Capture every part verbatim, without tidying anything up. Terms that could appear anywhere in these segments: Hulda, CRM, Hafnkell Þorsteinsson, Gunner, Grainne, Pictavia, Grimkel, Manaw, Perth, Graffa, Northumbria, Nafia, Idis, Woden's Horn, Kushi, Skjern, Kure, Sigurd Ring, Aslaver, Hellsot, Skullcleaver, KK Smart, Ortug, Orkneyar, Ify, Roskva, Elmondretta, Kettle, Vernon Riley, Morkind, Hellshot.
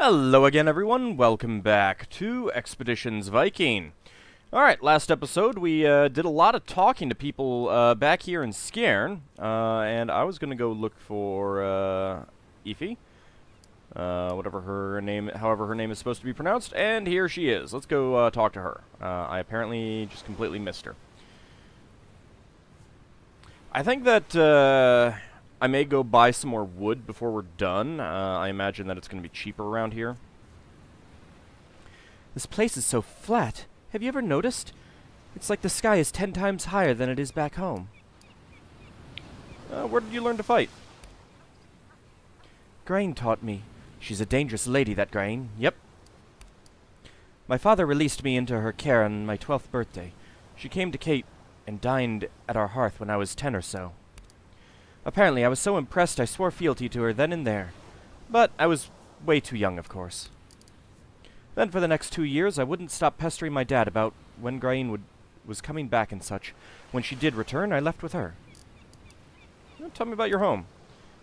Hello again, everyone. Welcome back to Expeditions Viking. Alright, last episode we uh, did a lot of talking to people uh, back here in Skjern, uh, and I was going to go look for uh, Ify, uh, whatever her name, however her name is supposed to be pronounced, and here she is. Let's go uh, talk to her. Uh, I apparently just completely missed her. I think that... Uh, I may go buy some more wood before we're done. Uh, I imagine that it's going to be cheaper around here. This place is so flat. Have you ever noticed? It's like the sky is ten times higher than it is back home. Uh, where did you learn to fight? Grainne taught me. She's a dangerous lady, that Grainne. Yep. My father released me into her care on my twelfth birthday. She came to Cape and dined at our hearth when I was ten or so. Apparently, I was so impressed I swore fealty to her then and there. But I was way too young, of course. Then for the next two years, I wouldn't stop pestering my dad about when Grainne would, was coming back and such. When she did return, I left with her. Well, tell me about your home.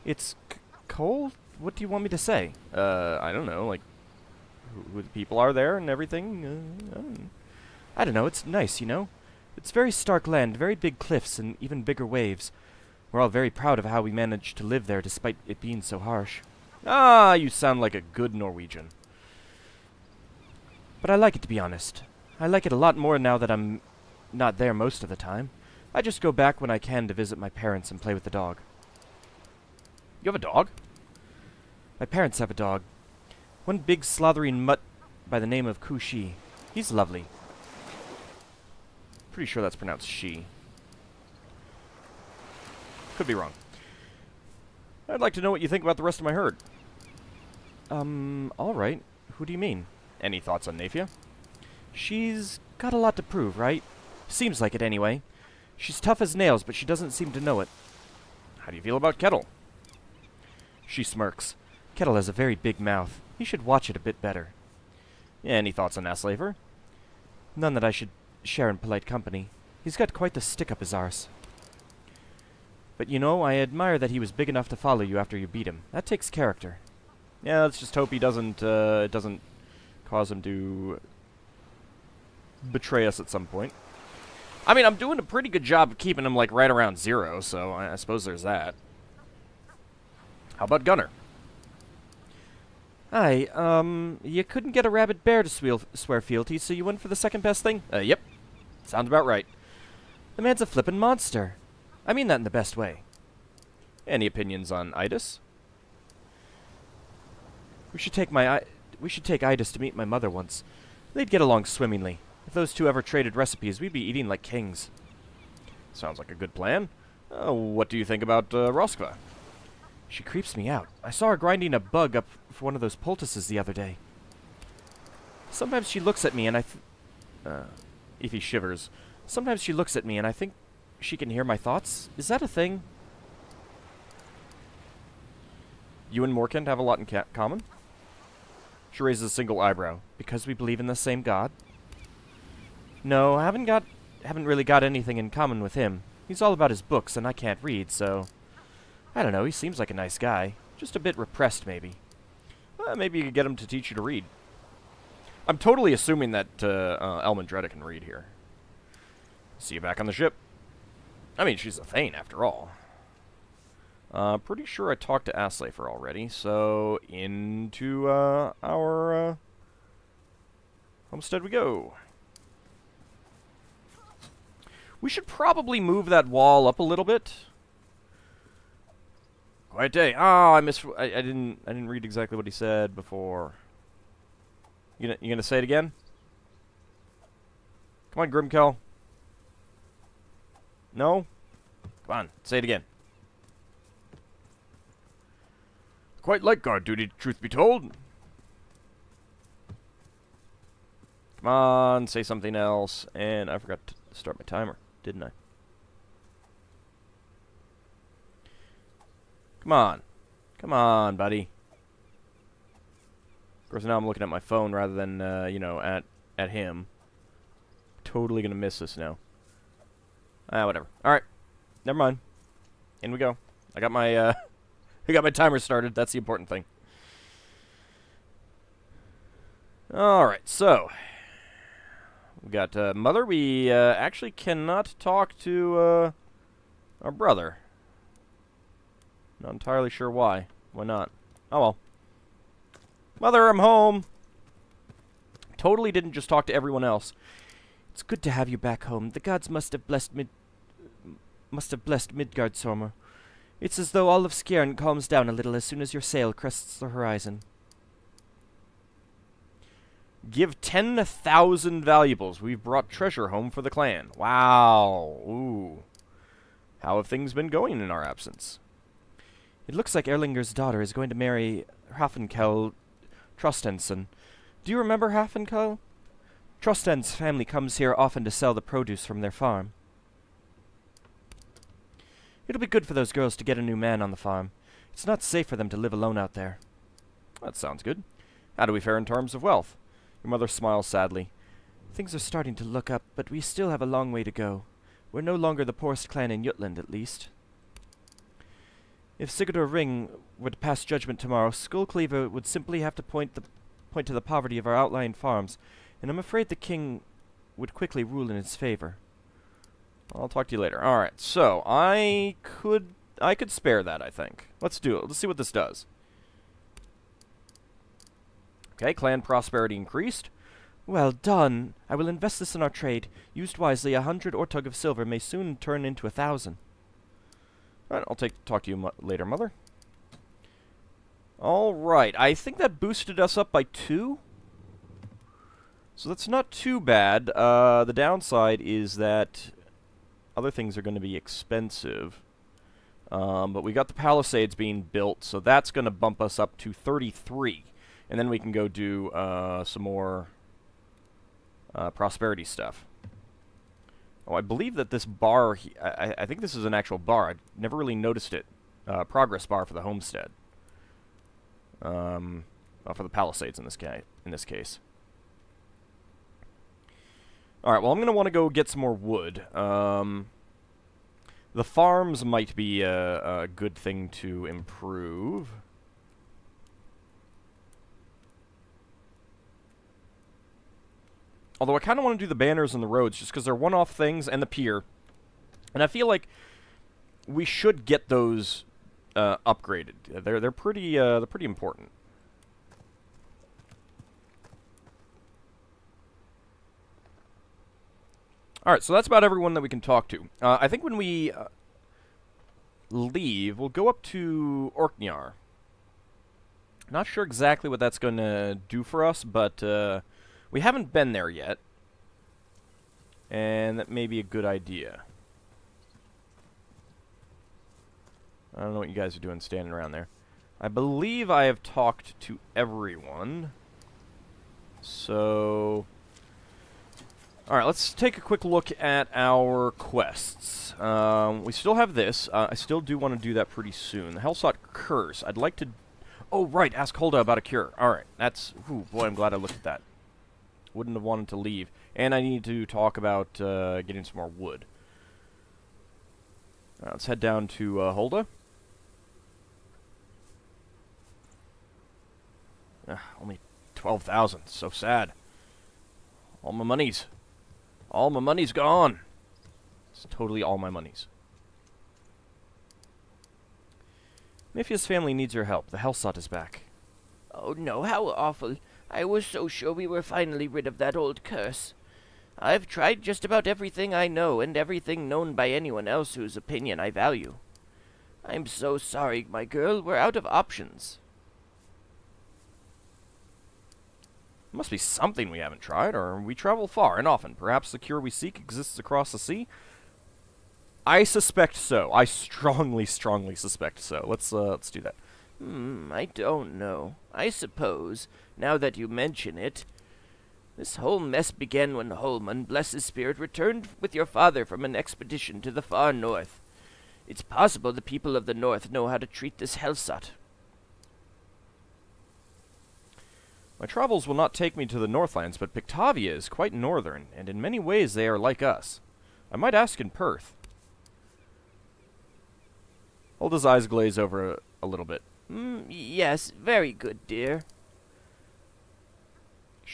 It's c cold? What do you want me to say? Uh, I don't know, like, who, who the people are there and everything? Uh, I, don't know. I don't know, it's nice, you know? It's very stark land, very big cliffs, and even bigger waves. We're all very proud of how we managed to live there, despite it being so harsh. Ah, you sound like a good Norwegian. But I like it, to be honest. I like it a lot more now that I'm not there most of the time. I just go back when I can to visit my parents and play with the dog. You have a dog? My parents have a dog. One big slothering mutt by the name of Kushi. He's lovely. Pretty sure that's pronounced she. Could be wrong. I'd like to know what you think about the rest of my herd. Um, alright. Who do you mean? Any thoughts on Nafia? She's got a lot to prove, right? Seems like it, anyway. She's tough as nails, but she doesn't seem to know it. How do you feel about Kettle? She smirks. Kettle has a very big mouth. He should watch it a bit better. Any thoughts on Aslaver? None that I should share in polite company. He's got quite the stick up his arse. But you know, I admire that he was big enough to follow you after you beat him. That takes character. Yeah, let's just hope he doesn't, uh, it doesn't cause him to betray us at some point. I mean, I'm doing a pretty good job of keeping him, like, right around zero, so I, I suppose there's that. How about Gunner? Hi, um, you couldn't get a rabid bear to sweal swear fealty, so you went for the second best thing? Uh, yep. Sounds about right. The man's a flippin' monster. I mean that in the best way. Any opinions on Idis? We should take my I we should take Idis to meet my mother once. They'd get along swimmingly. If those two ever traded recipes, we'd be eating like kings. Sounds like a good plan. Uh, what do you think about uh, Roskva? She creeps me out. I saw her grinding a bug up for one of those poultices the other day. Sometimes she looks at me and I... Th uh, Ify shivers. Sometimes she looks at me and I think... she can hear my thoughts? Is that a thing? You and Morkind have a lot in ca common? She raises a single eyebrow. Because we believe in the same god? No, I haven't got... haven't really got anything in common with him. He's all about his books, and I can't read, so... I don't know, he seems like a nice guy. Just a bit repressed, maybe. Uh, maybe you could get him to teach you to read. I'm totally assuming that uh, uh, Elmondretta can read here. See you back on the ship. I mean, she's a Thane, after all. Uh, pretty sure I talked to Aslafer already, so into uh, our uh, homestead we go. We should probably move that wall up a little bit. Quiet day. Oh, I missed. I, I didn't. I didn't read exactly what he said before. You gonna, you gonna say it again? Come on, Grimkel. No? Come on, say it again. Quite like guard duty, truth be told. Come on, say something else. And I forgot to start my timer, didn't I? Come on. Come on, buddy. Of course, now I'm looking at my phone rather than, uh, you know, at, at him. Totally gonna miss this now. Ah, uh, whatever. All right, never mind. In we go. I got my, uh, I got my timer started. That's the important thing. Alright, so we got uh, Mother. We uh, actually cannot talk to uh, our brother. Not entirely sure why. Why not? Oh well. Mother, I'm home! Totally didn't just talk to everyone else. It's good to have you back home. The gods must have blessed Mid... must have blessed Midgard Stormer. It's as though all of Skjern calms down a little as soon as your sail crests the horizon. Give ten thousand valuables. We've brought treasure home for the clan. Wow. Ooh. How have things been going in our absence? It looks like Erlinger's daughter is going to marry Hafnkell Þorsteinsson. Do you remember Hafnkell? Trosten's family comes here often to sell the produce from their farm. It'll be good for those girls to get a new man on the farm. It's not safe for them to live alone out there. That sounds good. How do we fare in terms of wealth? Your mother smiles sadly. Things are starting to look up, but we still have a long way to go. We're no longer the poorest clan in Jutland, at least. If Sigurd Ring were to pass judgment tomorrow, Skullcleaver would simply have to point the point to the poverty of our outlying farms, and I'm afraid the king would quickly rule in his favor. I'll talk to you later. All right, so I could I could spare that, I think. Let's do it. Let's see what this does. Okay, clan prosperity increased. Well done. I will invest this in our trade. Used wisely, a hundred ortug of silver may soon turn into a thousand. All right, I'll take talk to you mo later, mother. All right, I think that boosted us up by two. So that's not too bad. Uh, the downside is that other things are going to be expensive. Um, but we got the Palisades being built, so that's going to bump us up to thirty-three. And then we can go do uh, some more uh, prosperity stuff. Oh, I believe that this bar... He I, I think this is an actual bar. I never really noticed it. Uh, progress bar for the homestead. Um, well, for the Palisades in this, ca in this case. Alright, well, I'm going to want to go get some more wood. Um, the farms might be a, a good thing to improve. Although I kind of want to do the banners and the roads, just because they're one-off things, and the pier. And I feel like we should get those uh, upgraded. They're, they're, pretty, uh, they're pretty important. Alright, so that's about everyone that we can talk to. Uh, I think when we uh, leave, we'll go up to Orkneyar. Not sure exactly what that's going to do for us, but uh, we haven't been there yet. And that may be a good idea. I don't know what you guys are doing standing around there. I believe I have talked to everyone. So... Alright, let's take a quick look at our quests. Um, we still have this. Uh, I still do want to do that pretty soon. The Hellshot Curse. I'd like to... Oh, right, ask Hulda about a cure. Alright, that's... Ooh, boy, I'm glad I looked at that. Wouldn't have wanted to leave. And I need to talk about uh, getting some more wood. Right, let's head down to uh, Hulda. Uh, only twelve thousand. So sad. All my monies. All my money's gone. It's totally all my monies. Nafia's family needs your help. The Hellsot is back. Oh no, how awful. I was so sure we were finally rid of that old curse. I've tried just about everything I know and everything known by anyone else whose opinion I value. I'm so sorry, my girl. We're out of options. Must be something we haven't tried, or we travel far and often. Perhaps the cure we seek exists across the sea? I suspect so. I strongly, strongly suspect so. Let's, uh, let's do that. Hmm, I don't know. I suppose, now that you mention it, this whole mess began when Holman, bless his spirit, returned with your father from an expedition to the far north. It's possible the people of the north know how to treat this Hellsot. My travels will not take me to the Northlands, but Pictavia is quite northern, and in many ways they are like us. I might ask in Perth. Hulda's eyes glaze over a, a little bit. Mm, yes, very good, dear.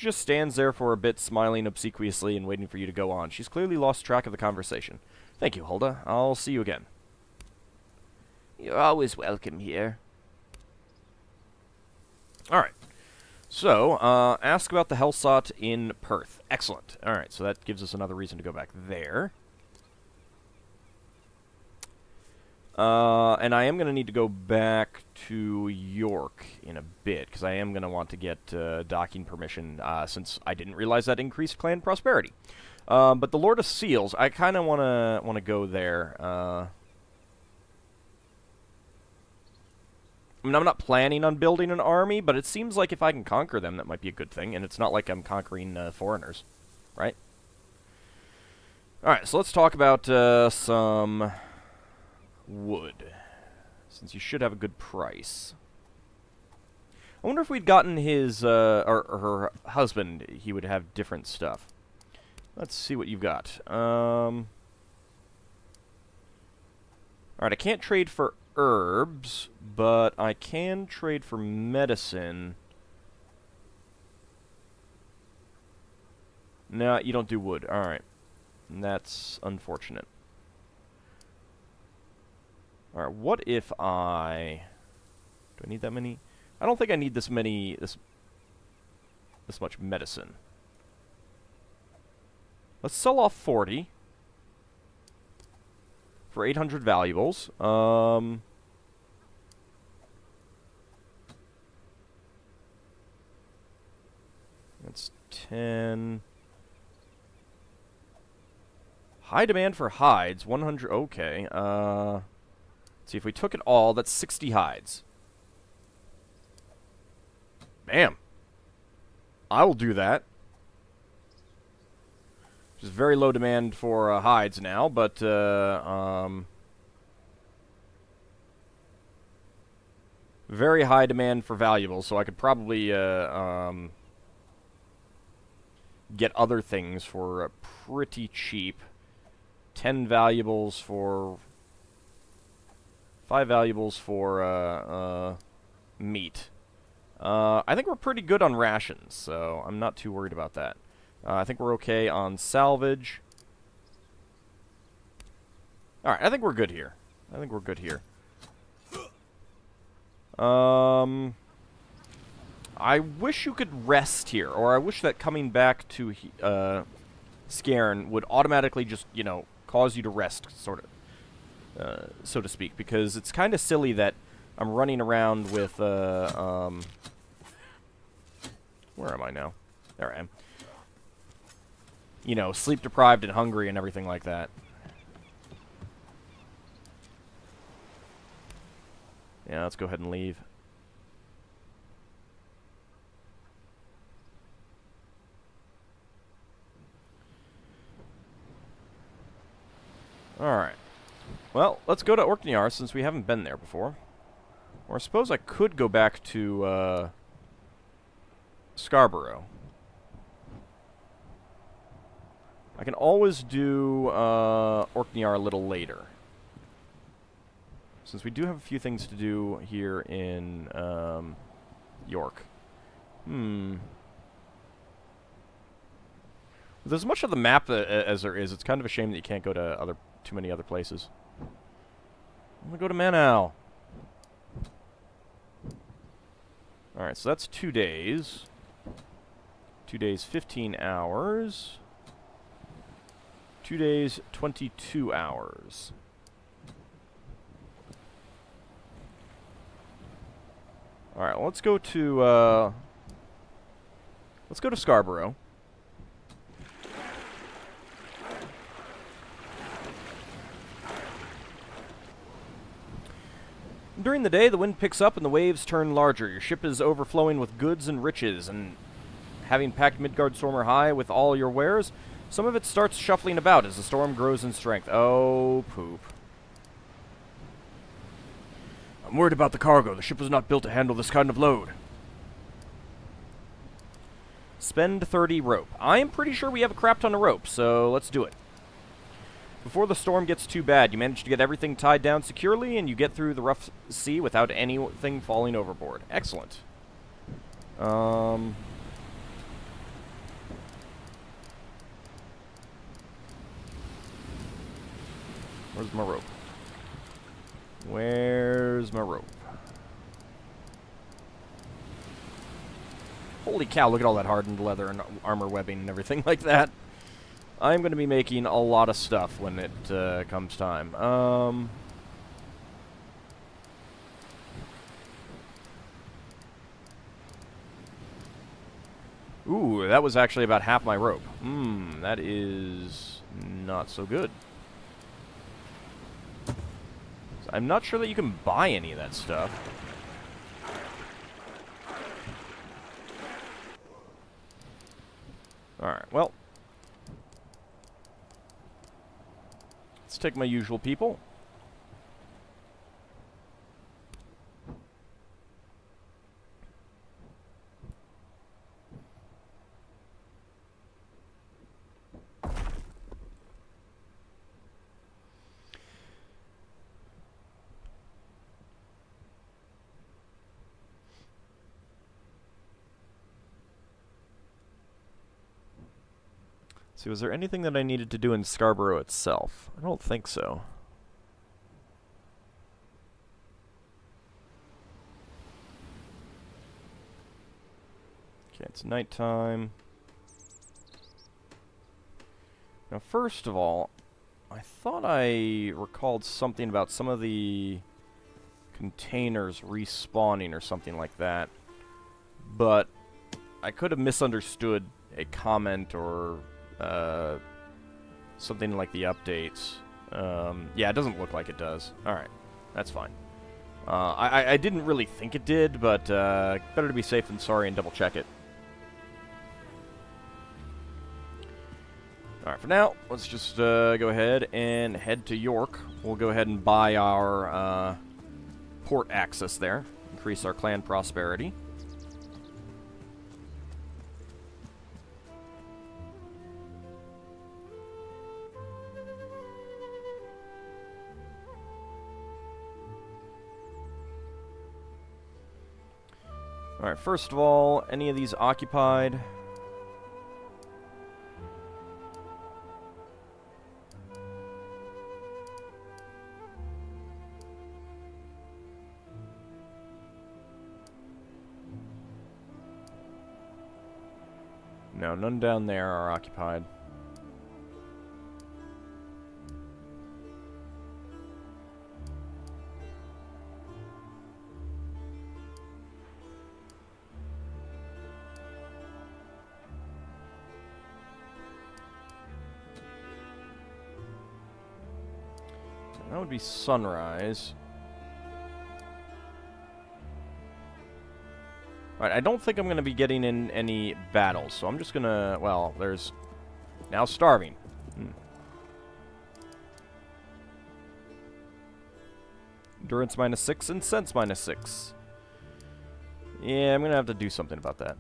just stands there for a bit, smiling obsequiously and waiting for you to go on. She's clearly lost track of the conversation. Thank you, Hulda. I'll see you again. You're always welcome here. Alright. So, uh, ask about the Hellsot in Perth. Excellent. Alright, so that gives us another reason to go back there. Uh, and I am going to need to go back to York in a bit, because I am going to want to get uh, docking permission, uh, since I didn't realize that increased clan prosperity. Um, but the Lord of Seals, I kind of want to want to go there. Uh, I mean, I'm not planning on building an army, but it seems like if I can conquer them, that might be a good thing. And it's not like I'm conquering uh, foreigners, right? All right, so let's talk about uh, some wood, since you should have a good price. I wonder if we'd gotten his, uh, or, or her husband, he would have different stuff. Let's see what you've got. Um, Alright, I can't trade for herbs, but I can trade for medicine. No, nah, you don't do wood. Alright. That's unfortunate. Alright, what if I... Do I need that many? I don't think I need this many... This, this much medicine. Let's sell off forty. For eight hundred valuables. Um, that's ten. High demand for hides. one hundred. Okay. Uh... See, if we took it all, that's sixty hides. Bam. I will do that. Just very low demand for uh, hides now, but... Uh, um, very high demand for valuables, so I could probably uh, um, get other things for uh, pretty cheap. ten valuables for... Five valuables for, uh, uh, meat. Uh, I think we're pretty good on rations, so I'm not too worried about that. Uh, I think we're okay on salvage. Alright, I think we're good here. I think we're good here. Um, I wish you could rest here, or I wish that coming back to, uh, Skjern would automatically just, you know, cause you to rest, sort of. Uh, so to speak, because it's kind of silly that I'm running around with, uh, um... Where am I now? There I am. You know, sleep-deprived and hungry and everything like that. Yeah, let's go ahead and leave. Alright. Well, let's go to Orkneyar, since we haven't been there before. Or I suppose I could go back to, uh... Scarborough. I can always do, uh... Orkneyar a little later. Since we do have a few things to do here in, um... York. Hmm... With as much of the map uh, as there is, it's kind of a shame that you can't go to other too many other places. I'm going to go to Manaw. Alright, so that's two days. Two days, fifteen hours. Two days, twenty-two hours. Alright, well, let's go to, uh... Let's go to Scarborough. During the day, the wind picks up and the waves turn larger. Your ship is overflowing with goods and riches, and having packed Midgard Stormer high with all your wares, some of it starts shuffling about as the storm grows in strength. Oh, poop. I'm worried about the cargo. The ship was not built to handle this kind of load. Spend thirty rope. I am pretty sure we have a crap ton of rope, so let's do it. Before the storm gets too bad, you manage to get everything tied down securely, and you get through the rough sea without anything falling overboard. Excellent. Um, Where's my rope? Where's my rope? Holy cow, look at all that hardened leather and armor webbing and everything like that. I'm going to be making a lot of stuff when it uh, comes time. Um... Ooh, that was actually about half my rope. Hmm, that is not so good. I'm not sure that you can buy any of that stuff. Alright, well. Let's take my usual people. See, was there anything that I needed to do in Scarborough itself? I don't think so. Okay, it's nighttime. Now, first of all, I thought I recalled something about some of the containers respawning or something like that, but I could have misunderstood a comment or... Uh, something like the updates. Um, yeah, it doesn't look like it does. Alright, that's fine. Uh, I, I didn't really think it did, but uh, better to be safe than sorry and double check it. Alright, for now, let's just uh, go ahead and head to York. We'll go ahead and buy our uh, port access there, increase our clan prosperity. Alright, first of all, any of these occupied? No, none down there are occupied. That would be sunrise. Alright, I don't think I'm going to be getting in any battles, so I'm just going to... Well, there's... Now starving. Hmm. Endurance minus six and sense minus six. Yeah, I'm going to have to do something about that.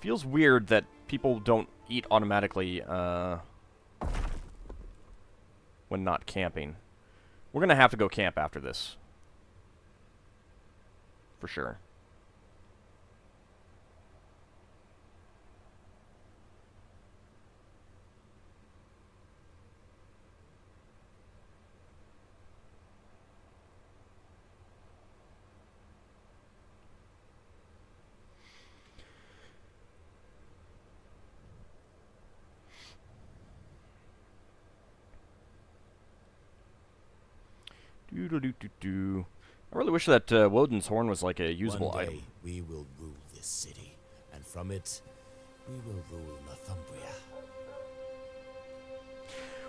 Feels weird that people don't eat automatically uh, when not camping. We're going to have to go camp after this. For sure. I really wish that uh, Woden's Horn was like a usable One day item. We will rule this city, and from it, we will rule Northumbria.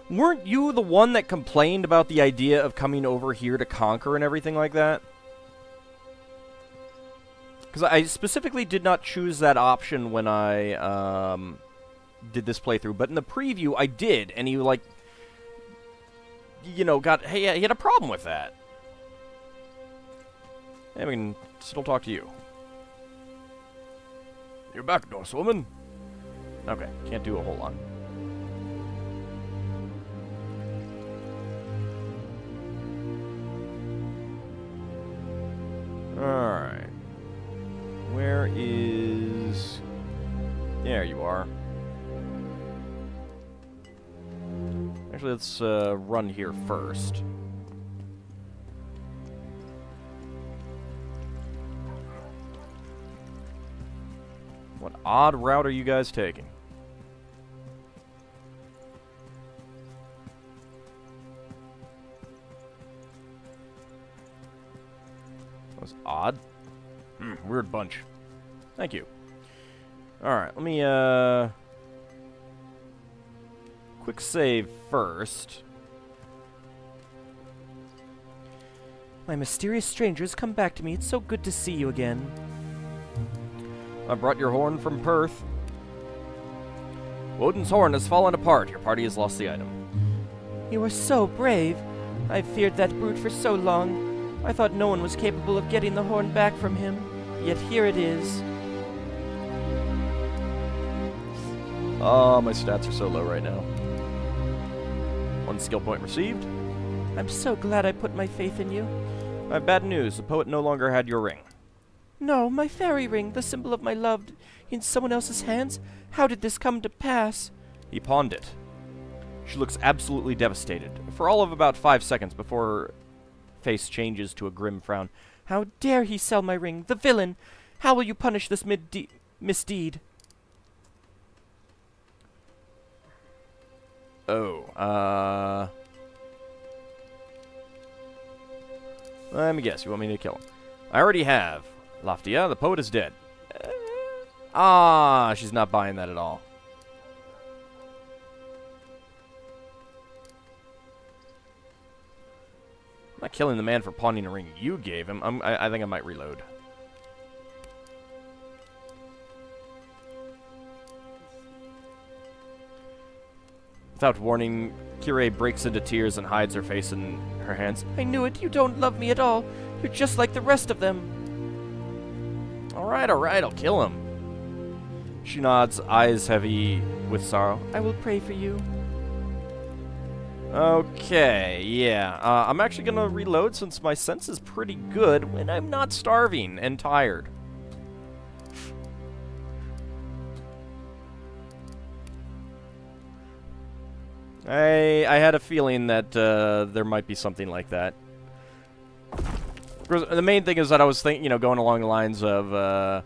Weren't you the one that complained about the idea of coming over here to conquer and everything like that? Because I specifically did not choose that option when I um, did this playthrough, but in the preview I did, and you like. You know, got hey, he had a problem with that. And we can still talk to you. You're back, Norsewoman. Okay, can't do a whole lot. All right, where is There you are. Actually, let's uh, run here first. What odd route are you guys taking? That was odd. Mm, weird bunch. Thank you. Alright, let me, uh... quick save first. My mysterious strangers, come back to me. It's so good to see you again. I brought your horn from Perth. Woden's Horn has fallen apart. Your party has lost the item. You are so brave. I've feared that brute for so long. I thought no one was capable of getting the horn back from him. Yet here it is. Oh, my stats are so low right now. One skill point received. I'm so glad I put my faith in you. I have bad news. The poet no longer had your ring. No, my fairy ring, the symbol of my love, in someone else's hands? How did this come to pass? He pawned it. She looks absolutely devastated, for all of about five seconds before her face changes to a grim frown. How dare he sell my ring, the villain! How will you punish this mid- misdeed? Oh, uh... let me guess, you want me to kill him. I already have. Nafia, the poet is dead. Uh, ah, she's not buying that at all. I'm not killing the man for pawning a ring you gave him. I'm, I, I think I might reload. Without warning, Kure breaks into tears and hides her face in her hands. I knew it. You don't love me at all. You're just like the rest of them. Alright, alright, I'll kill him. She nods, eyes heavy with sorrow. I will pray for you. Okay, yeah. Uh, I'm actually going to reload since my sense is pretty good when I'm not starving and tired. I, I had a feeling that uh, there might be something like that. The main thing is that I was thinking, you know, going along the lines of, uh,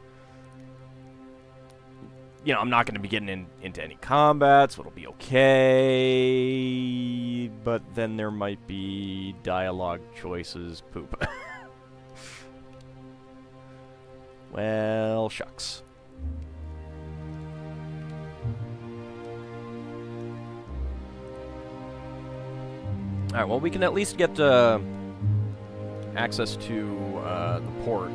you know, I'm not going to be getting in, into any combat, so it'll be okay, but then there might be dialogue choices, poop. Well, shucks. Alright, well, we can at least get, uh... access to uh, the port.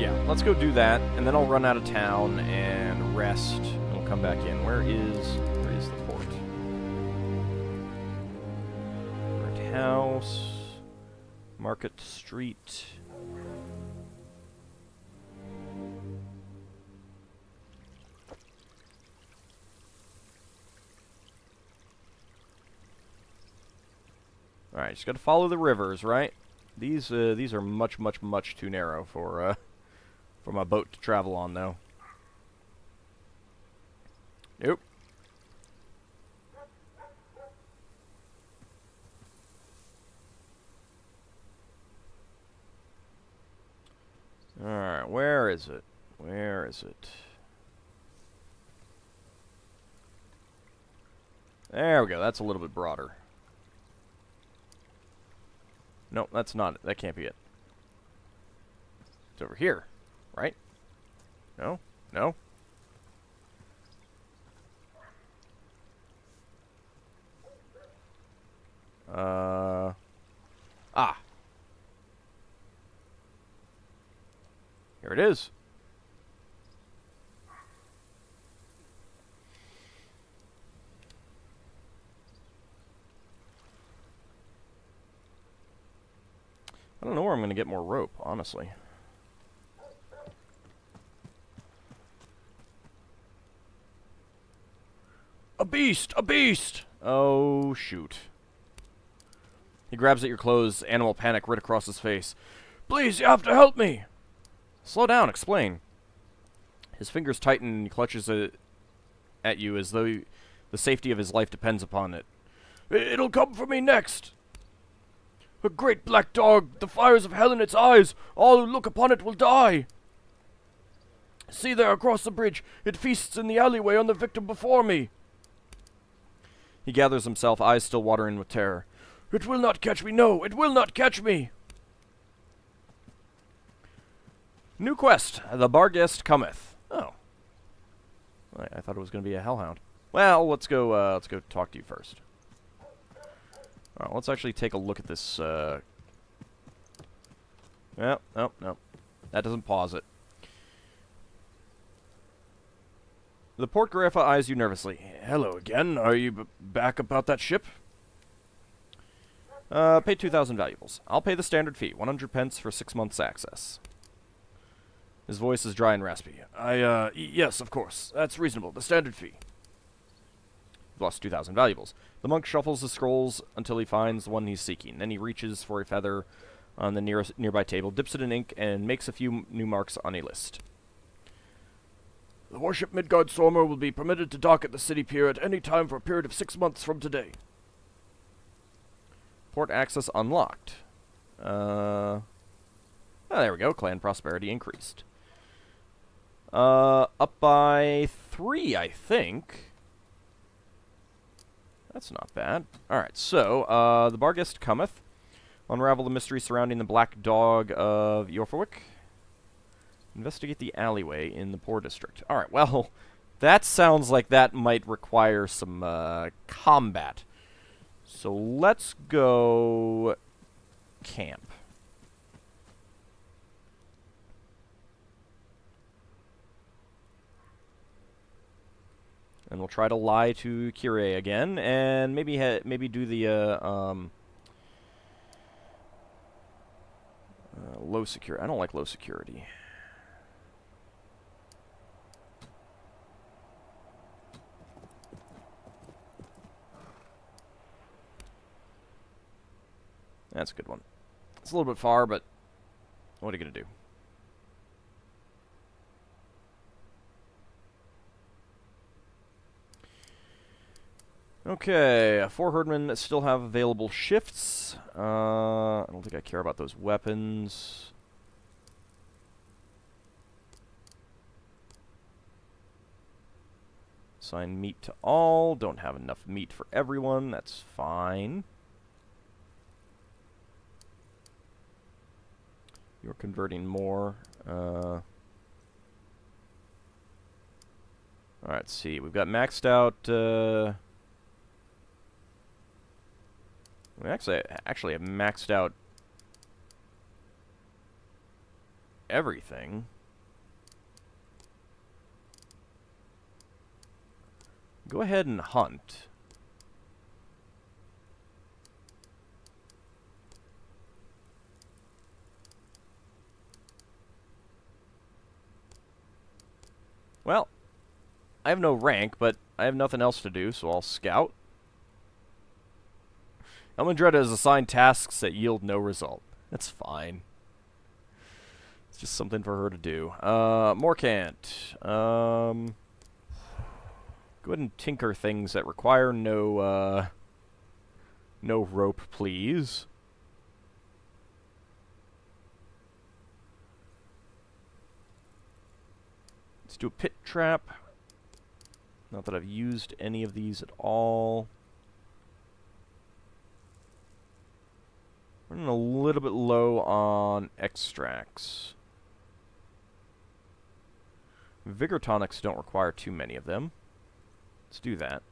Yeah, let's go do that, and then I'll run out of town and rest, and we'll come back in. Where is where is the port? Burnt House, Market Street. Alright, just gotta follow the rivers, right? These uh, these are much, much, much too narrow for uh, for my boat to travel on, though. Nope. Alright, where is it? Where is it? There we go, that's a little bit broader. No, that's not it. That can't be it. It's over here, right? No? No? Uh... Ah! Here it is! I don't know where I'm going to get more rope, honestly. A beast! A beast! Oh, shoot. He grabs at your clothes, animal panic right across his face. Please, you have to help me! Slow down, explain. His fingers tighten and he clutches a, at you as though you, the safety of his life depends upon it. It'll come for me next! A great black dog, the fires of hell in its eyes! All who look upon it will die! See there, across the bridge! It feasts in the alleyway on the victim before me! He gathers himself, eyes still watering with terror. It will not catch me, no! It will not catch me! New quest, the Barghest cometh. Oh. I, I thought it was going to be a hellhound. Well, let's go, uh, let's go talk to you first. Alright, let's actually take a look at this, uh... No, no, no. That doesn't pause it. The port Graffa eyes you nervously. Hello again, are you b back about that ship? Uh, pay two thousand valuables. I'll pay the standard fee, one hundred pence for six months access. His voice is dry and raspy. I, uh, y yes, of course. That's reasonable, the standard fee. You've lost two thousand valuables. The monk shuffles the scrolls until he finds the one he's seeking. Then he reaches for a feather on the nearest nearby table, dips it in ink, and makes a few m new marks on a list. The warship Midgard Stormer will be permitted to dock at the city pier at any time for a period of six months from today. Port access unlocked. Uh, oh, there we go. Clan prosperity increased. Uh, up by three, I think. That's not bad. Alright, so, uh, the Barghest cometh. Unravel the mystery surrounding the black dog of Jorfwick. Investigate the alleyway in the poor district. Alright, well, that sounds like that might require some, uh, combat. So let's go... camp. And we'll try to lie to Kure again, and maybe ha maybe do the uh, um, uh, low security. I don't like low security. That's a good one. It's a little bit far, but what are you gonna do? Okay, four herdmen still have available shifts. Uh, I don't think I care about those weapons. Assign meat to all. Don't have enough meat for everyone. That's fine. You're converting more. Uh... Alright, let's see. We've got maxed out... Uh, We actually, actually have maxed out everything. Go ahead and hunt. Well, I have no rank, but I have nothing else to do, so I'll scout. Elmondretta is assigned tasks that yield no result. That's fine. It's just something for her to do. Uh, Morkind. Um, go ahead and tinker things that require no, uh, no rope, please. Let's do a pit trap. Not that I've used any of these at all. We're a little bit low on extracts. Vigor tonics don't require too many of them. Let's do that.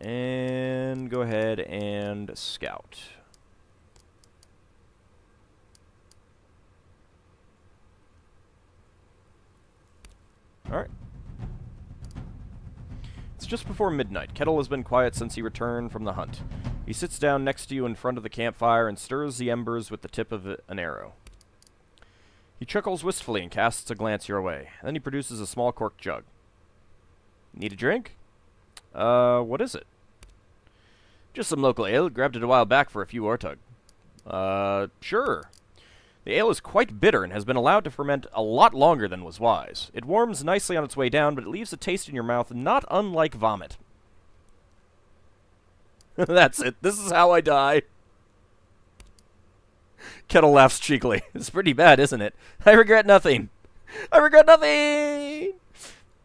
And go ahead and scout. All right. It's just before midnight. Kettle has been quiet since he returned from the hunt. He sits down next to you in front of the campfire and stirs the embers with the tip of an arrow. He chuckles wistfully and casts a glance your way. Then he produces a small cork jug. Need a drink? Uh, what is it? Just some local ale. Grabbed it a while back for a few Ortug. Uh, sure. The ale is quite bitter and has been allowed to ferment a lot longer than was wise. It warms nicely on its way down, but it leaves a taste in your mouth not unlike vomit. That's it. This is how I die. Kettle laughs cheekily. It's pretty bad, isn't it? I regret nothing. I regret nothing!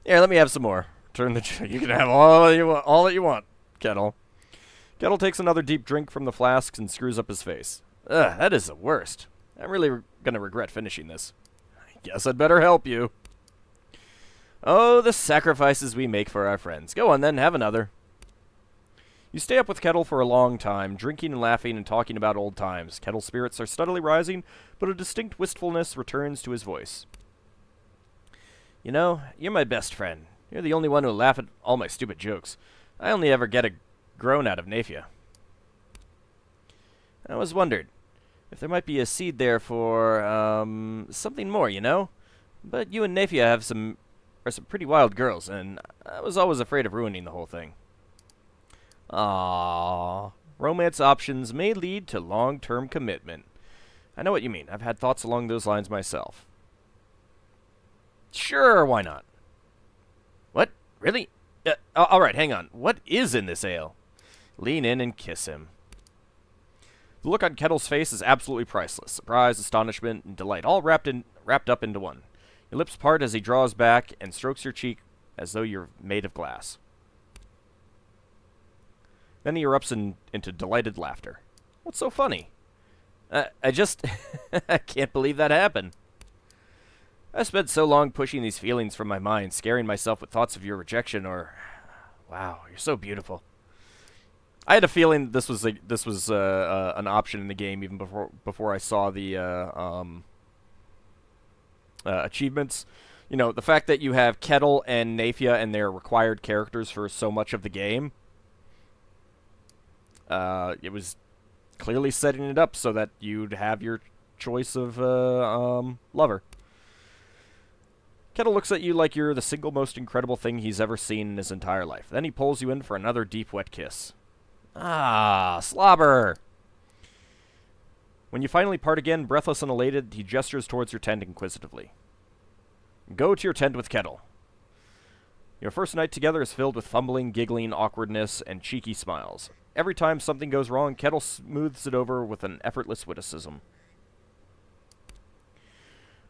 Here, let me have some more. Turn the... Ch you can have all you want, all that you want, Kettle. Kettle takes another deep drink from the flasks and screws up his face. Ugh, that is the worst. I'm really re gonna regret finishing this. I guess I'd better help you. Oh, the sacrifices we make for our friends. Go on then, have another. You stay up with Kettle for a long time, drinking and laughing and talking about old times. Kettle's spirits are steadily rising, but a distinct wistfulness returns to his voice. You know, you're my best friend. You're the only one who laughs at all my stupid jokes. I only ever get a groan out of Nafia. I always wondered if there might be a seed there for, um, something more, you know? But you and Nafia have some, are some pretty wild girls, and I was always afraid of ruining the whole thing. Aww. Romance options may lead to long-term commitment. I know what you mean. I've had thoughts along those lines myself. Sure, why not? What? Really? Uh, all right, hang on. What is in this ale? Lean in and kiss him. The look on Kettle's face is absolutely priceless. Surprise, astonishment, and delight, all wrapped in, wrapped up into one. Your lips part as he draws back and strokes your cheek as though you're made of glass. Then he erupts in, into delighted laughter. What's so funny? I, I just... I can't believe that happened. I spent so long pushing these feelings from my mind, scaring myself with thoughts of your rejection or... Wow, you're so beautiful. I had a feeling that this was, like, this was uh, uh, an option in the game even before before I saw the uh, um, uh, achievements. You know, the fact that you have Kettle and Nafia and their required characters for so much of the game... Uh, it was clearly setting it up so that you'd have your choice of, uh, um, lover. Kettle looks at you like you're the single most incredible thing he's ever seen in his entire life. Then he pulls you in for another deep, wet kiss. Ah, slobber! When you finally part again, breathless and elated, he gestures towards your tent inquisitively. Go to your tent with Kettle. Your first night together is filled with fumbling, giggling, awkwardness, and cheeky smiles. Every time something goes wrong, Kettle smooths it over with an effortless witticism.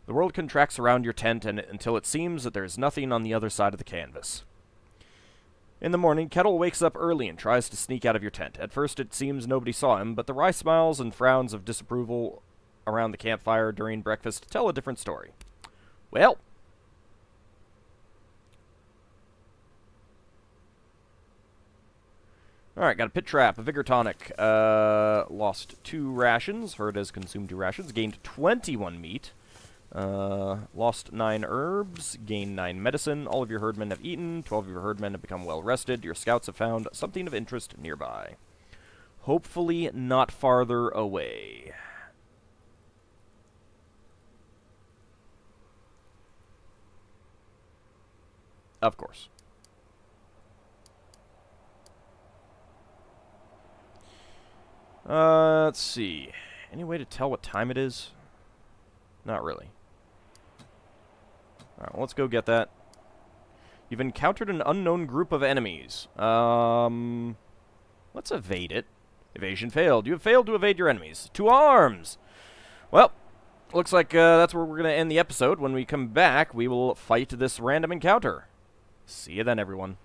The world contracts around your tent and, until it seems that there is nothing on the other side of the canvas. In the morning, Kettle wakes up early and tries to sneak out of your tent. At first it seems nobody saw him, but the wry smiles and frowns of disapproval around the campfire during breakfast tell a different story. Well... Alright, got a pit trap, a vigor tonic, uh, lost two rations, Herd has consumed two rations, gained twenty-one meat, uh, lost nine herbs, gained nine medicine, all of your herdmen have eaten, twelve of your herdmen have become well rested, your scouts have found something of interest nearby. Hopefully not farther away. Of course. Uh, let's see. Any way to tell what time it is? Not really. Alright, well, let's go get that. You've encountered an unknown group of enemies. Um, let's evade it. Evasion failed. You have failed to evade your enemies. To arms! Well, looks like uh, that's where we're going to end the episode. When we come back, we will fight this random encounter. See you then, everyone.